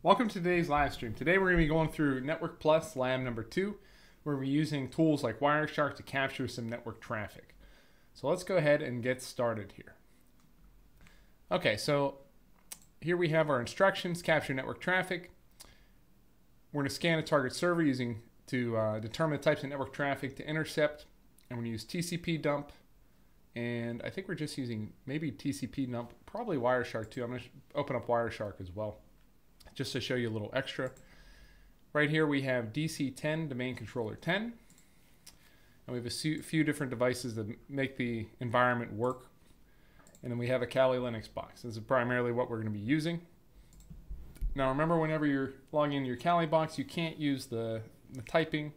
Welcome to today's live stream. Today we're going to be going through Network+ LAMP number 2, where we're using tools like Wireshark to capture some network traffic. So let's go ahead and get started here. Okay, so here we have our instructions, capture network traffic. We're going to scan a target server using to determine the types of network traffic to intercept. And we're going to use tcpdump. And I think we're just using maybe tcpdump, probably Wireshark too. I'm going to open up Wireshark as well, just to show you a little extra. Right here we have DC10, domain controller 10. And we have a few different devices that make the environment work. And then we have a Kali Linux box. This is primarily what we're going to be using. Now remember, whenever you're logging into your Kali box, you can't use the typing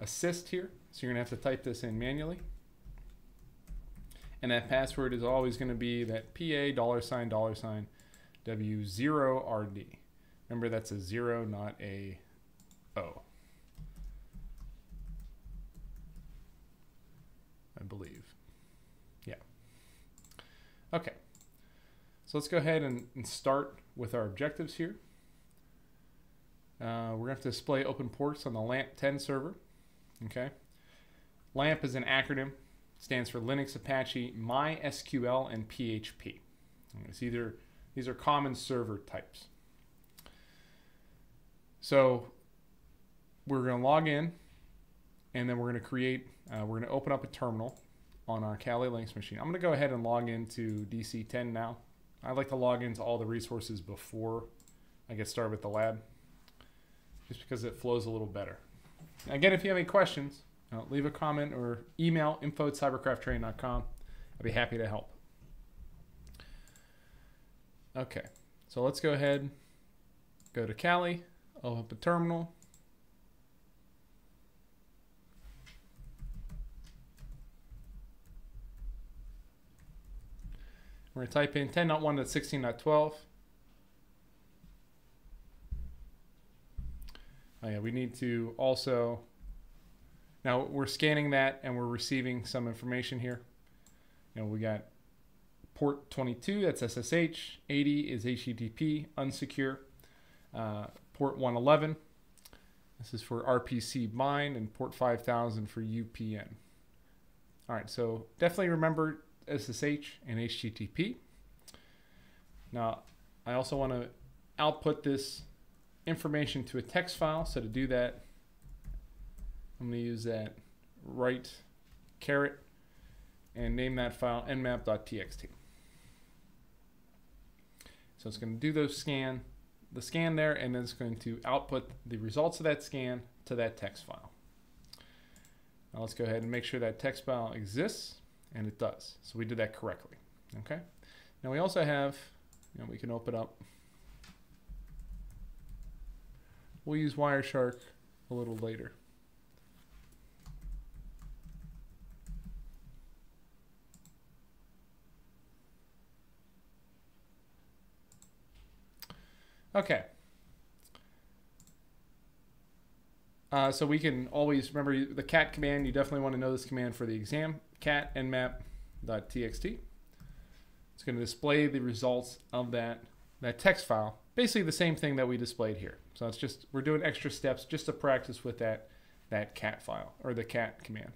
assist here. So you're going to have to type this in manually. And that password is always going to be that PA$$W0RD. Remember, that's a 0, not a O, I believe. Yeah. Okay. So let's go ahead and start with our objectives here. We're going to have to display open ports on the LAMP 10 server. Okay. LAMP is an acronym. It stands for Linux, Apache, MySQL, and PHP. It's either, these are common server types. So we're going to log in, and then we're going to create, we're going to open up a terminal on our Kali Linux machine. I'm going to go ahead and log into DC10 now. I like to log into all the resources before I get started with the lab, just because it flows a little better. Again, if you have any questions, leave a comment or email info@cyberkrafttraining.com. I'd be happy to help. Okay, so let's go ahead, go to Kali. I'll open up a terminal. We're going to type in 10.1.16.12. Oh yeah, we need to also, now we're scanning that and we're receiving some information here. You know, we got port 22, that's SSH, 80 is HTTP, unsecure. Port 111, this is for RPC bind, and port 5000 for UPN. All right, so definitely remember SSH and HTTP. Now, I also want to output this information to a text file. So to do that, I'm going to use that right caret and name that file nmap.txt. So it's going to do those scan. The scan there, and then it's going to output the results of that scan to that text file. Now let's go ahead and make sure that text file exists, and it does. So we did that correctly. Okay. Now we also have, you know, we can open up. We'll use Wireshark a little later. Okay. So we can always remember the cat command. You definitely want to know this command for the exam. Cat nmap.txt. It's going to display the results of that text file. Basically the same thing that we displayed here. So it's just, we're doing extra steps just to practice with that cat file, or the cat command.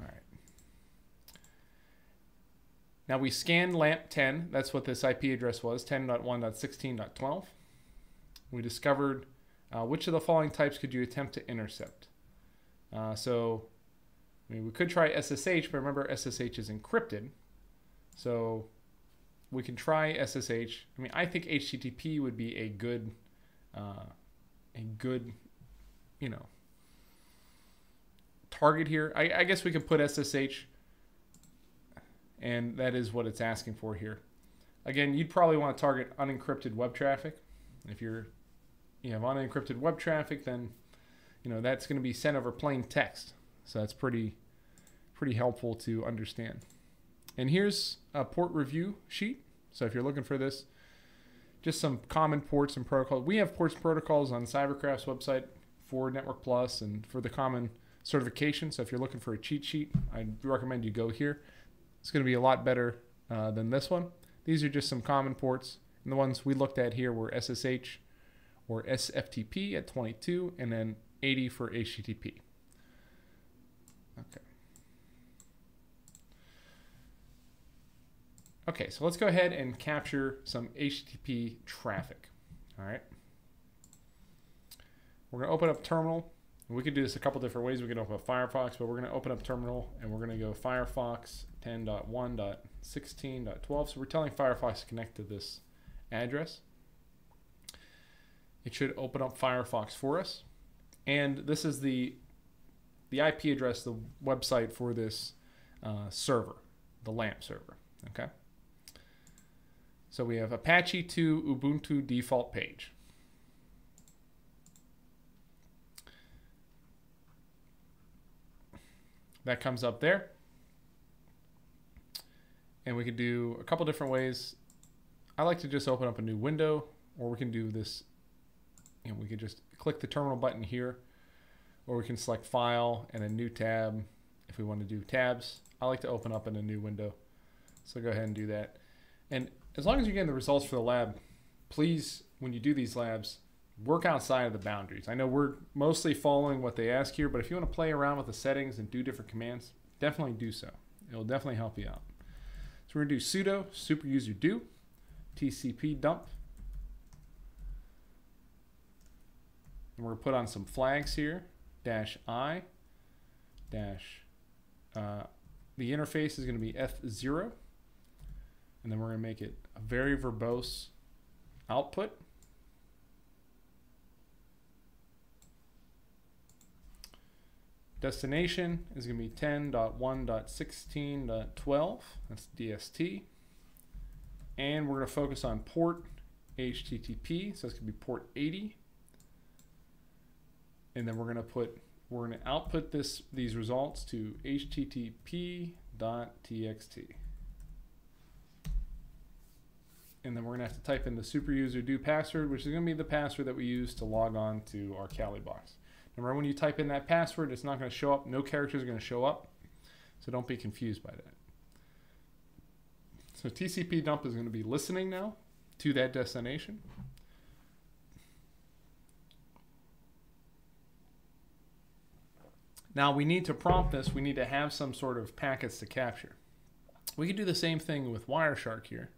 All right. Now we scanned LAMP 10. That's what this IP address was, 10.1.16.12. We discovered which of the following types could you attempt to intercept. I mean, we could try SSH, but remember SSH is encrypted. So we can try SSH. I mean, I think HTTP would be a good, you know, target here. I guess we could put SSH. And that is what it's asking for here. Again, you'd probably want to target unencrypted web traffic. If you have unencrypted web traffic, then you know that's going to be sent over plain text. So that's pretty helpful to understand. And here's a port review sheet. So if you're looking for this, just some common ports and protocols. We have ports and protocols on Cyberkraft's website for Network+ and for the common certification. So if you're looking for a cheat sheet, I'd recommend you go here. It's going to be a lot better than this one. These are just some common ports, And the ones we looked at here were SSH or SFTP at 22 and then 80 for HTTP. Okay. Okay, so let's go ahead and capture some HTTP traffic. All right. We're going to open up terminal. We could do this a couple different ways. We could open up Firefox, but we're going to open up terminal and we're going to go Firefox 10.1.16.12. So we're telling Firefox to connect to this address. It should open up Firefox for us. And this is the IP address, the website for this server, the LAMP server. Okay. So we have Apache to Ubuntu default page. That comes up there. And we could do a couple different ways. I like to just open up a new window, or we can do this, and we could just click the terminal button here, or we can select file and a new tab if we want to do tabs. I like to open up in a new window. So go ahead and do that. And as long as you're getting the results for the lab, please, when you do these labs, work outside of the boundaries. I know we're mostly following what they ask here, but if you want to play around with the settings and do different commands, definitely do so. It'll definitely help you out. So we're going to do sudo superuser do tcpdump. And we're going to put on some flags here, -i, the interface is going to be F0. And then we're going to make it a very verbose output. Destination is going to be 10.1.16.12, that's DST. And we're going to focus on port HTTP, so it's going to be port 80. And then we're going to output these results to http.txt. And then we're going to have to type in the superuser do password, which is going to be the password that we use to log on to our Kali box. Remember, when you type in that password, it's not going to show up. No characters are going to show up. So don't be confused by that. So TCP dump is going to be listening now to that destination. Now we need to prompt this. We need to have some sort of packets to capture. We could do the same thing with Wireshark here.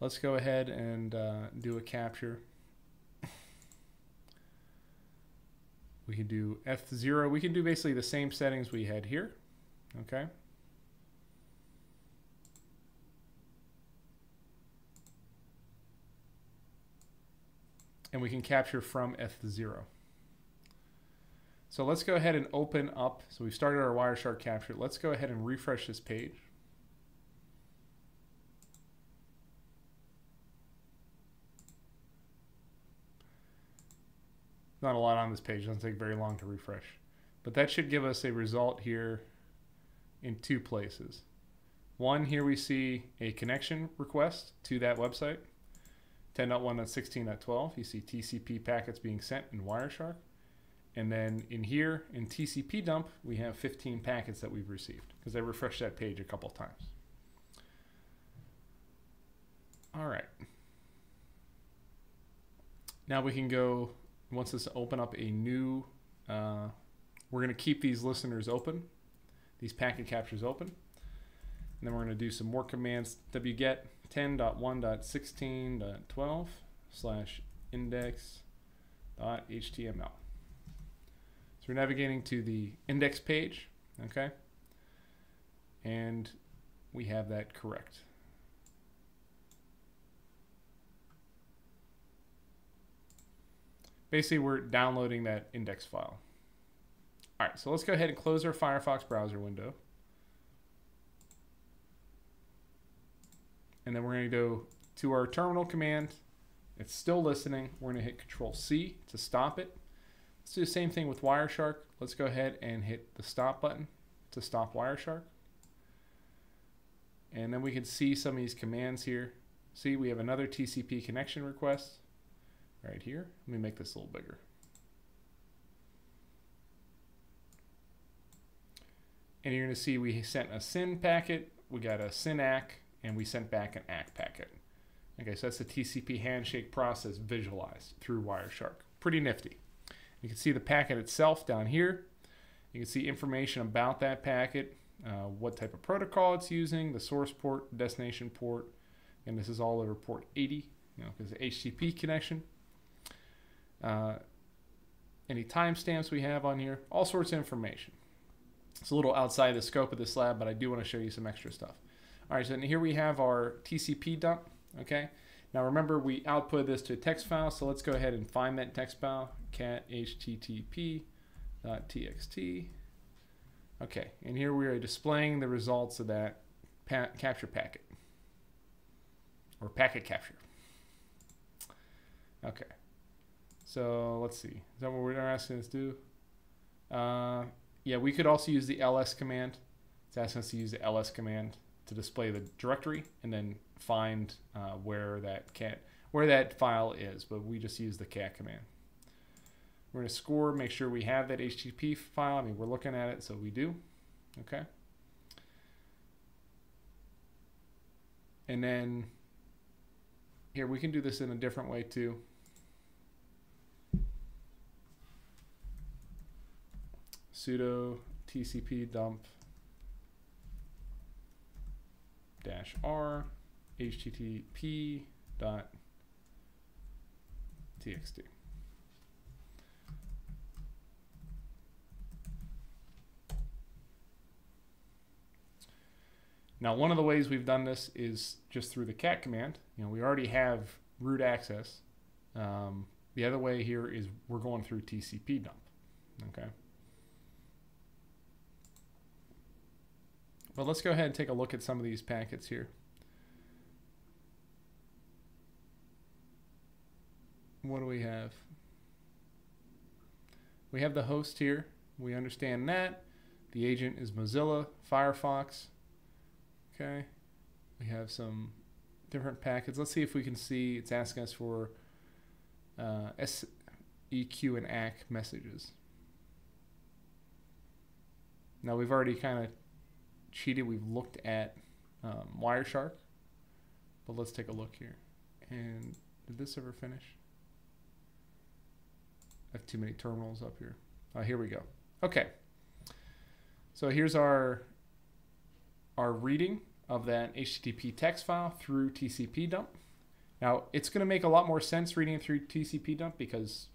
Let's go ahead and do a capture. We can do F0. We can do basically the same settings we had here. Okay. And we can capture from F0. So let's go ahead and open up. So we've started our Wireshark capture. Let's go ahead and refresh this page. Not a lot on this page. It doesn't take very long to refresh. But that should give us a result here in two places. One, here we see a connection request to that website. 10.1.16.12. You see TCP packets being sent in Wireshark. And then in here, in TCP dump, we have 15 packets that we've received because I refreshed that page a couple times. All right. Now we can go... Once this open up a new, we're going to keep these listeners open, these packet captures open, and then we're going to do some more commands. Wget 10.1.16.12/index.html. So we're navigating to the index page, okay, and we have that correct. Basically, we're downloading that index file. All right, so let's go ahead and close our Firefox browser window. And then we're going to go to our terminal command. It's still listening. We're going to hit Control-C to stop it. Let's do the same thing with Wireshark. Let's go ahead and hit the stop button to stop Wireshark. And then we can see some of these commands here. See, we have another TCP connection request. Right here. Let me make this a little bigger. And you're going to see we sent a syn packet, we got a synac, and we sent back an ACK packet. Okay, so that's the TCP handshake process visualized through Wireshark. Pretty nifty. You can see the packet itself down here. You can see information about that packet, what type of protocol it's using, the source port, destination port, and this is all over port 80, you know, because the HTTP connection. Any timestamps we have on here, all sorts of information. It's a little outside the scope of this lab, but I do want to show you some extra stuff. All right, so here we have our TCP dump, okay? Now remember, we output this to a text file, so let's go ahead and find that text file, cat http.txt. Okay, and here we are displaying the results of that capture packet, or packet capture. Okay, so let's see. Is that what we're asking us to do? Yeah, we could also use the ls command. It's asking us to use the ls command to display the directory and then find where that file is, but we just use the cat command. We're going to score, make sure we have that HTTP file. I mean, we're looking at it, so we do. Okay. And then here we can do this in a different way too. Sudo tcpdump -r http.txt. Now, one of the ways we've done this is just through the cat command. You know, we already have root access. The other way here is we're going through tcpdump. Okay. But let's go ahead and take a look at some of these packets here. What do we have? We have the host here. We understand that. The agent is Mozilla, Firefox. Okay. We have some different packets. Let's see if we can see. It's asking us for SEQ and ACK messages. Now we've already kind of cheated. We've looked at Wireshark, but let's take a look here. And did this ever finish? I have too many terminals up here. Here we go. Okay. So here's our reading of that HTTP text file through tcpdump. Now it's going to make a lot more sense reading it through tcpdump because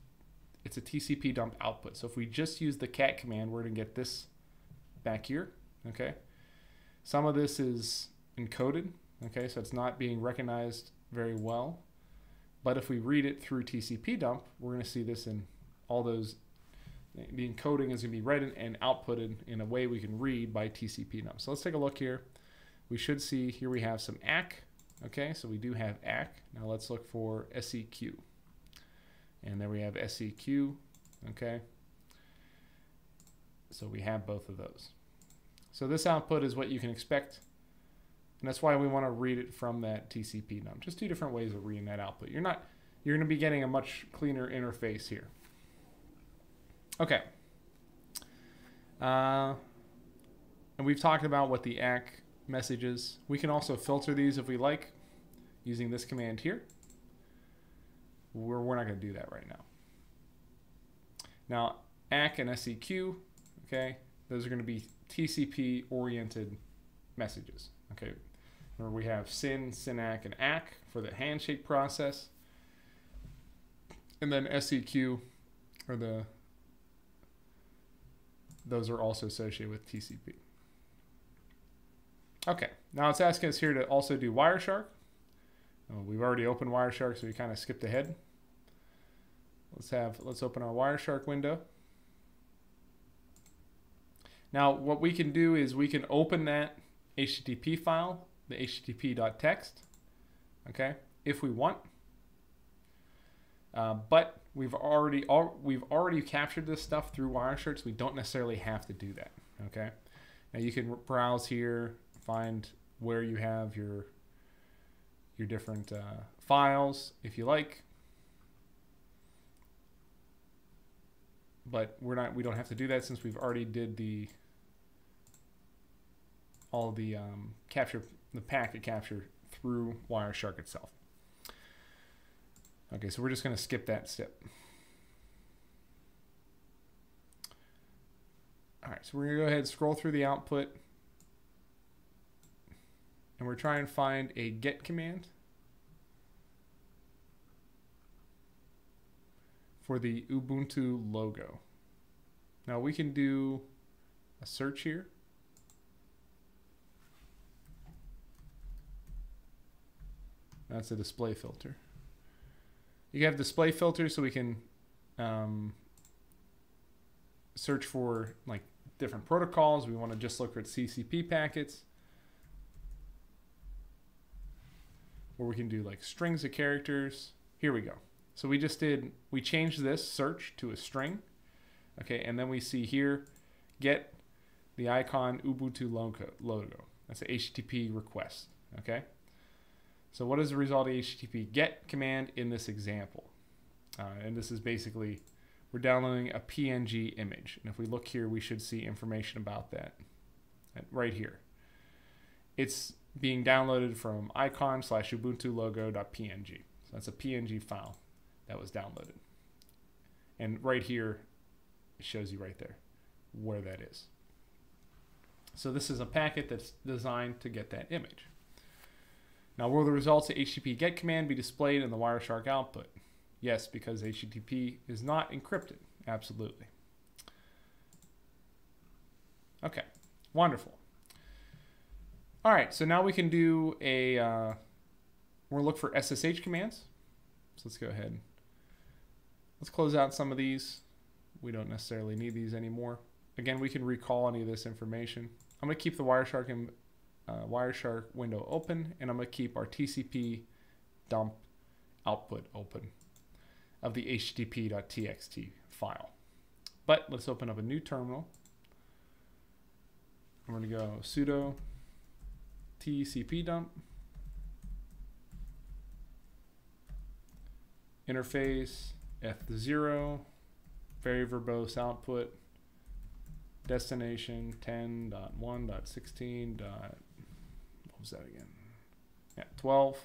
it's a tcpdump output. So if we just use the cat command, we're going to get this back here. Okay. Some of this is encoded, okay, so it's not being recognized very well. But if we read it through tcpdump, we're going to see this in all those. The encoding is going to be read and outputted in a way we can read by tcpdump. So let's take a look here. We should see here we have some ACK, okay, so we do have ACK. Now let's look for SEQ. And there we have SEQ, okay. So we have both of those. So this output is what you can expect, and that's why we want to read it from that tcpdump. Just two different ways of reading that output. You're going to be getting a much cleaner interface here. Okay. And we've talked about what the ACK message is. We can also filter these if we like using this command here. We're not going to do that right now. Now, ACK and SEQ, okay, those are going to be TCP oriented messages. Okay, where we have SYN, SYNACK, and ACK for the handshake process, and then SEQ, or those are also associated with TCP. Okay, now it's asking us here to also do Wireshark. We've already opened Wireshark, so we kind of skipped ahead. Let's open our Wireshark window. Now what we can do is we can open that HTTP file, the http.txt, okay, if we want. But we've already captured this stuff through Wireshark, so we don't necessarily have to do that. Okay. Now you can browse here, find where you have your different files if you like. But we don't have to do that since we've already did the. All the packet capture through Wireshark itself. Okay, so we're just going to skip that step. All right, so we're going to go ahead and scroll through the output. And we're trying to find a get command for the Ubuntu logo. Now we can do a search here. That's a display filter. You can have display filters so we can search for like different protocols. We want to just look at CCP packets. Or we can do like strings of characters. Here we go. So we just did, we changed this search to a string. Okay, and then we see here, get the icon Ubuntu logo. That's an HTTP request, okay? So what is the result of the HTTP get command in this example? And this is basically, we're downloading a PNG image. And if we look here, we should see information about that right here. It's being downloaded from icon/ubuntulogo.png. So that's a PNG file that was downloaded. And right here, it shows you right there where that is. So this is a packet that's designed to get that image. Now, will the results of HTTP get command be displayed in the Wireshark output? Yes, because HTTP is not encrypted. Absolutely. Okay, wonderful. All right, so now we can do a, we're gonna look for SSH commands. So let's go ahead. Let's close out some of these. We don't necessarily need these anymore. Again, we can recall any of this information. I'm gonna keep the Wireshark, Wireshark window open, and I'm gonna keep our TCP dump output open of the http.txt file. But let's open up a new terminal. I'm gonna go sudo tcpdump interface f0 very verbose output destination 10.1.16. What was that again? Yeah, 12.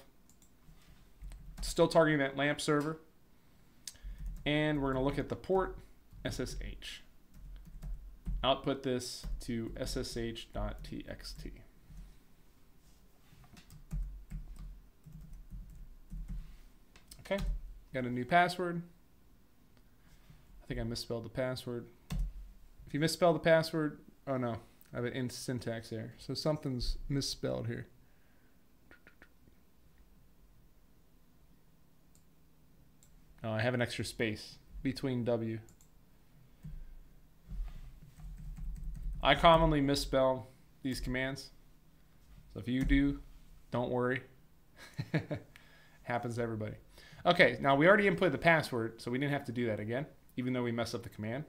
Still targeting that LAMP server, and we're going to look at the port SSH. Output this to ssh.txt. Okay, got a new password. I think I misspelled the password. If you misspell the password, oh no, I have an in syntax error. So something's misspelled here. Oh, I have an extra space between W. I commonly misspell these commands. So if you do, don't worry. Happens to everybody. Okay, now we already input the password, so we didn't have to do that again, even though we messed up the command.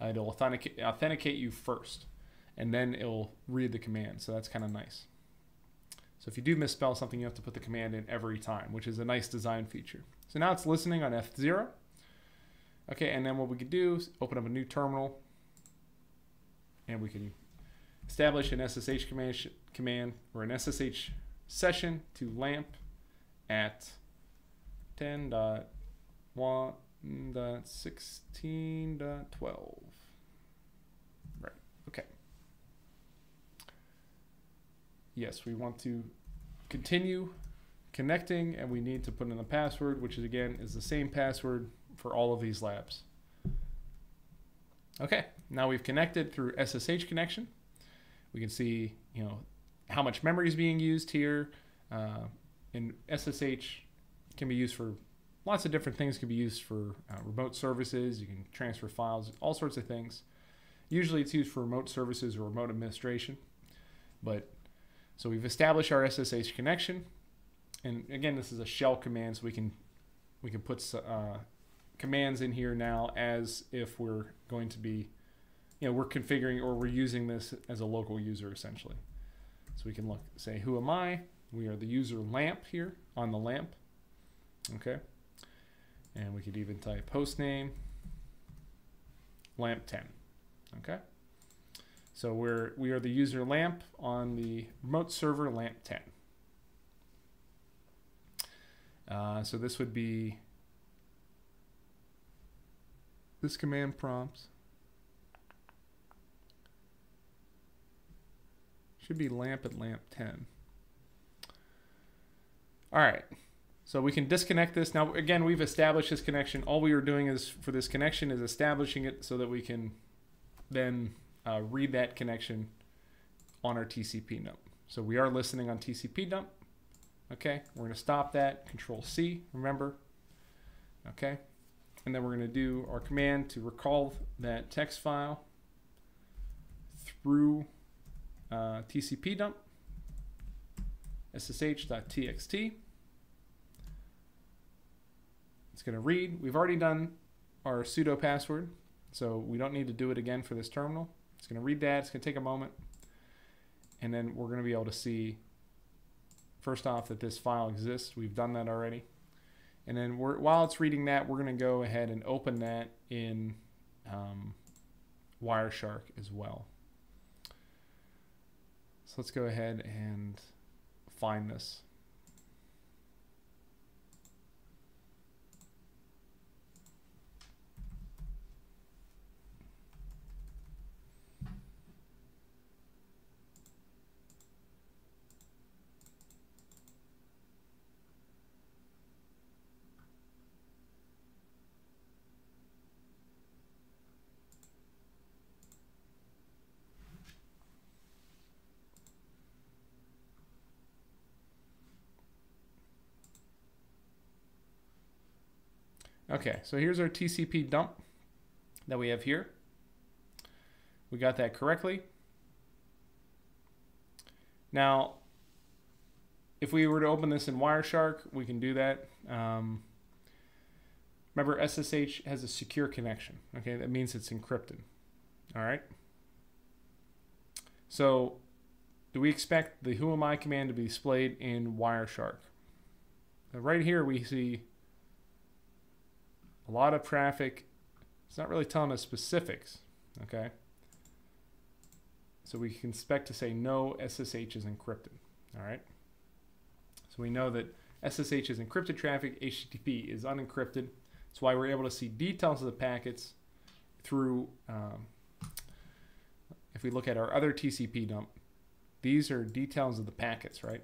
It'll authenticate you first, and then it'll read the command, so that's kind of nice. So if you do misspell something, you have to put the command in every time, which is a nice design feature. So now it's listening on F0. Okay, and then what we could do is open up a new terminal, and we can establish an SSH command or an SSH session to LAMP at 10.1.16.12. Right, okay. Yes, we want to continue connecting, and we need to put in the password, which is, again, is the same password for all of these labs. Okay, now we've connected through SSH connection. We can see, you know, how much memory is being used here. And SSH can be used for lots of different things. It can be used for remote services. You can transfer files, all sorts of things. Usually it's used for remote services or remote administration. But so we've established our SSH connection. And again, this is a shell command, so we can put commands in here now as if we're going to be, you know, we're configuring or we're using this as a local user essentially. So we can look, say, who am I? We are the user LAMP here on the LAMP, okay? And we could even type hostname LAMP10, okay? So we are the user LAMP on the remote server LAMP10. So this would be this command prompt. Should be LAMP and LAMP 10. All right, so we can disconnect this. Now, again, we've established this connection. All we are doing is for this connection is establishing it so that we can then read that connection on our TCP dump. So we are listening on TCP dump. Okay, we're gonna stop that, Control C, remember. Okay, and then we're gonna do our command to recall that text file through TCP dump, ssh.txt. It's gonna read, we've already done our sudo password, so we don't need to do it again for this terminal. It's gonna read that, it's gonna take a moment, and then we're gonna be able to see first off that this file exists. We've done that already. And then while it's reading that, we're going to go ahead and open that in Wireshark as well. So let's go ahead and find this. Okay, so here's our TCP dump that we have here. We got that correctly. Now, if we were to open this in Wireshark, we can do that. Remember, SSH has a secure connection. Okay, that means it's encrypted. All right. So, do we expect the whoami command to be displayed in Wireshark? Now, right here, we see a lot of traffic. It's not really telling us specifics, okay? So we can expect to say no, SSH is encrypted, all right? So we know that SSH is encrypted traffic, HTTP is unencrypted. That's why we're able to see details of the packets through, if we look at our other TCP dump, these are details of the packets, right?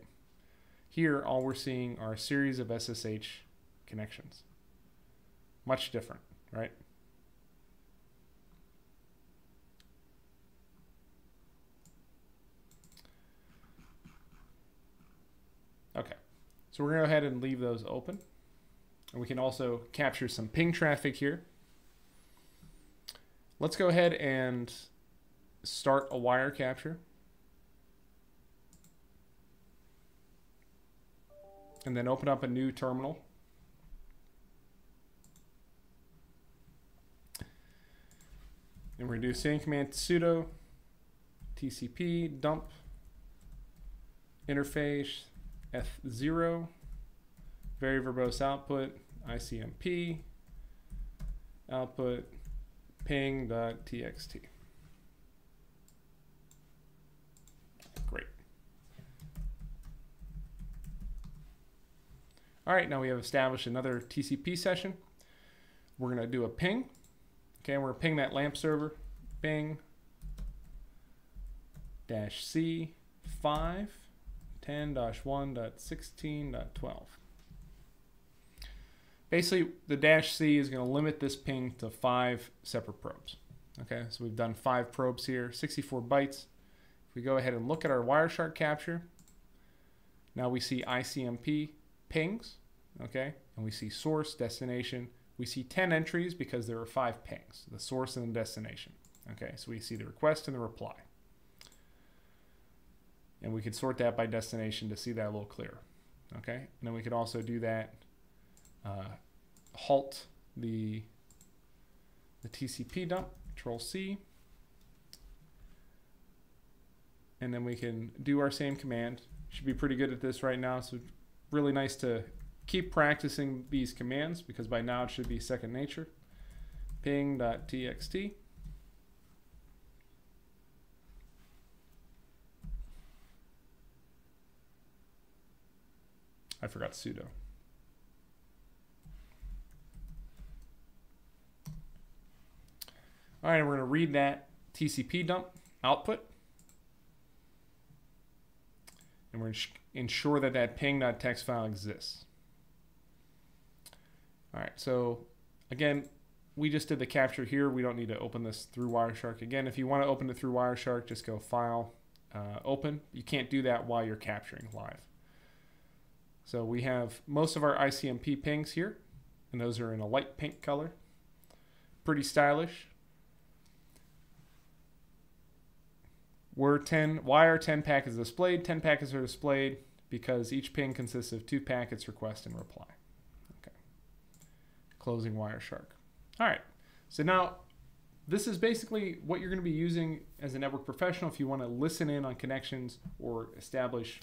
Here, all we're seeing are a series of SSH connections. Much different, right? Okay, so we're gonna go ahead and leave those open. And we can also capture some ping traffic here. Let's go ahead and start a wire capture. And then open up a new terminal. And we're going to do same command sudo tcp dump interface f0 very verbose output ICMP output ping.txt. Great. All right, now we have established another TCP session. We're going to do a ping. Okay, we're gonna ping that LAMP server, ping -c 5.10.1.16.12. Basically, the -c is gonna limit this ping to 5 separate probes. Okay, so we've done 5 probes here, 64 bytes. If we go ahead and look at our Wireshark capture, now we see ICMP pings, okay, and we see source, destination. We see 10 entries because there are 5 pings, the source and the destination. Okay, so we see the request and the reply. And we could sort that by destination to see that a little clearer. Okay, and then we could also do that, halt the TCP dump, Control C. And then we can do our same command. Should be pretty good at this right now, so really nice to keep practicing these commands because by now it should be second nature. Ping.txt. I forgot sudo. All right, we're gonna read that tcpdump output. And we're gonna ensure that that ping.txt file exists. All right, so again, we just did the capture here. We don't need to open this through Wireshark. Again, if you wanna open it through Wireshark, just go File, Open. You can't do that while you're capturing live. So we have most of our ICMP pings here, and those are in a light pink color. Pretty stylish. Why are 10 packets displayed? 10 packets are displayed because each ping consists of 2 packets, request and reply. Okay. Closing Wireshark. All right. So now this is basically what you're going to be using as a network professional if you want to listen in on connections or establish.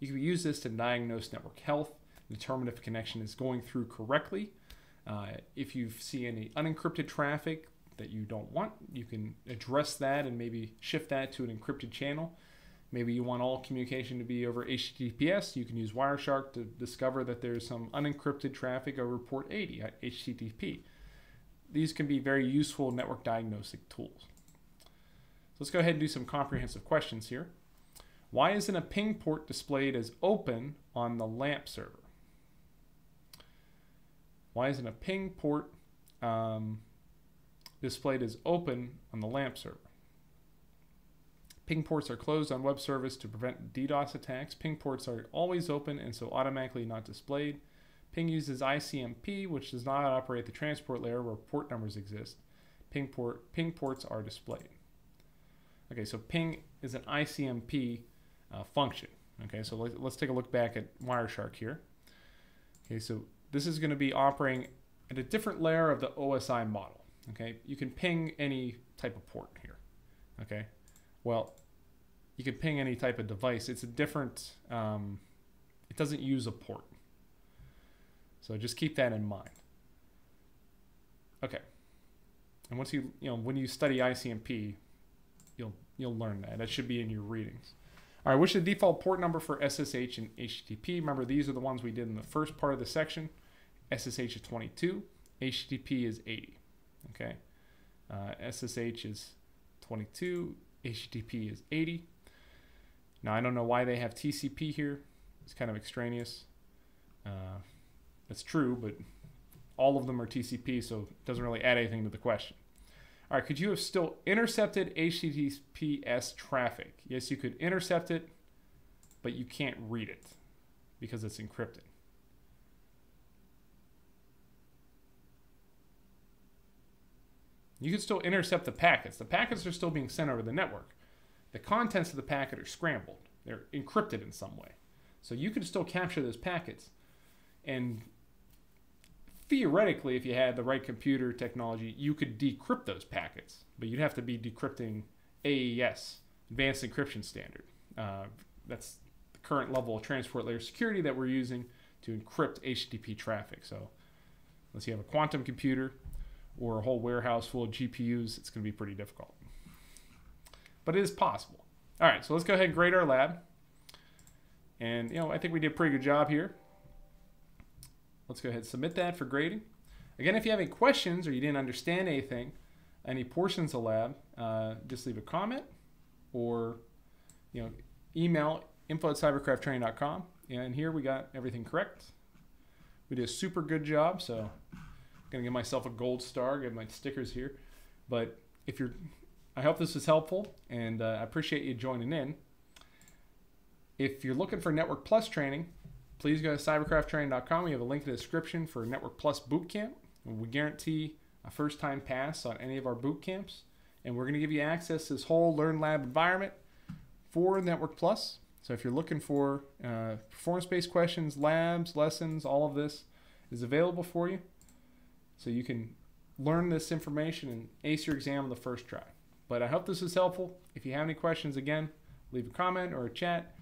You can use this to diagnose network health, determine if a connection is going through correctly. If you see any unencrypted traffic that you don't want, you can address that and maybe shift that to an encrypted channel. Maybe you want all communication to be over HTTPS. You can use Wireshark to discover that there's some unencrypted traffic over port 80 at HTTP. These can be very useful network diagnostic tools. So let's go ahead and do some comprehensive questions here. Why isn't a ping port displayed as open on the LAMP server? Why isn't a ping port displayed as open on the LAMP server? Ping ports are closed on web service to prevent DDoS attacks. Ping ports are always open and so automatically not displayed. Ping uses ICMP, which does not operate the transport layer where port numbers exist. Ping ports are displayed. Okay, so ping is an ICMP function. Okay, so let's take a look back at Wireshark here. Okay, so this is going to be operating at a different layer of the OSI model. Okay, you can ping any type of port here. Okay, well, you can ping any type of device. It's a different, it doesn't use a port. So just keep that in mind. Okay, and once when you study ICMP, you'll learn that. That should be in your readings. All right, what's the default port number for SSH and HTTP? Remember, these are the ones we did in the first part of the section. SSH is 22, HTTP is 80, okay? SSH is 22, HTTP is 80. Now, I don't know why they have TCP here. It's kind of extraneous. That's true, but all of them are TCP, so it doesn't really add anything to the question. All right, could you have still intercepted HTTPS traffic? Yes, you could intercept it, but you can't read it because it's encrypted. You could still intercept the packets. The packets are still being sent over the network. The contents of the packet are scrambled. They're encrypted in some way. So you could still capture those packets. And theoretically, if you had the right computer technology, you could decrypt those packets, but you'd have to be decrypting AES, Advanced Encryption Standard. That's the current level of transport layer security that we're using to encrypt HTTP traffic. So unless you have a quantum computer or a whole warehouse full of GPUs, it's going to be pretty difficult. But it is possible. All right, so let's go ahead and grade our lab. And I think we did a pretty good job here. Let's go ahead and submit that for grading. Again, if you have any questions or you didn't understand anything, any portions of the lab, just leave a comment or email info@cyberkrafttraining.com. And here we got everything correct. We did a super good job, so I'm gonna give myself a gold star, get my stickers here. But I hope this was helpful, and I appreciate you joining in. If you're looking for Network+ training, please go to cyberkrafttraining.com. We have a link in the description for Network+ Bootcamp. We guarantee a first-time pass on any of our boot camps. And we're going to give you access to this whole Learn Lab environment for Network+. So if you're looking for performance-based questions, labs, lessons, all of this is available for you. So you can learn this information and ace your exam on the first try. But I hope this was helpful. If you have any questions, again, leave a comment or a chat.